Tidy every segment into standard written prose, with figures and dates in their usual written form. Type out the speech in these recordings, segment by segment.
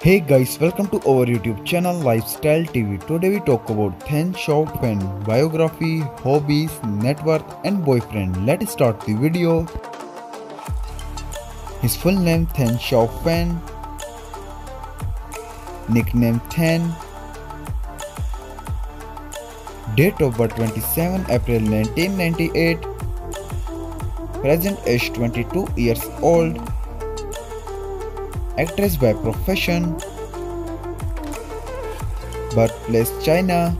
Hey guys, welcome to our YouTube channel Lifestyle TV. Today we talk about Tan Xiao Fan, biography, hobbies, net worth and boyfriend. Let's start the video. His full name Tan Xiao Fan, nickname Tan, date of birth 27 April 1998, present age 22 years old. Actress by profession. Birthplace China.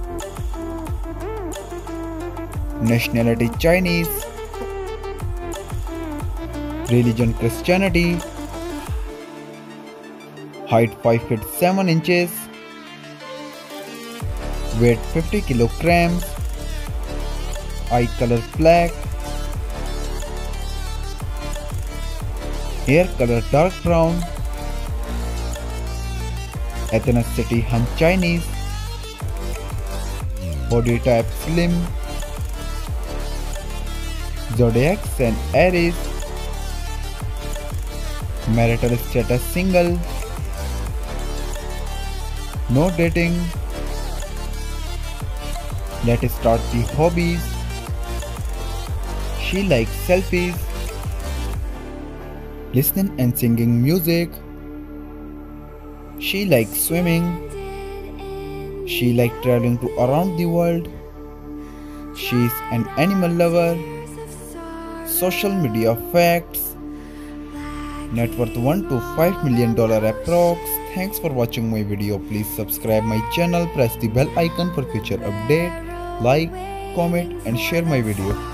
Nationality Chinese. Religion Christianity. Height 5 feet 7 inches. Weight 50 kilograms. Eye color black. Hair color dark brown. Ethnicity Han Chinese. Body type slim. Zodiac Sign Aries. Marital status single. No dating. Let's start the hobbies. She likes selfies, listening and singing music. She likes swimming. She likes traveling to around the world. She is an animal lover. Social media facts. Net worth $1 to $5 million approx. Thanks for watching my video. Please subscribe my channel. Press the bell icon for future update. Like, comment and share my video.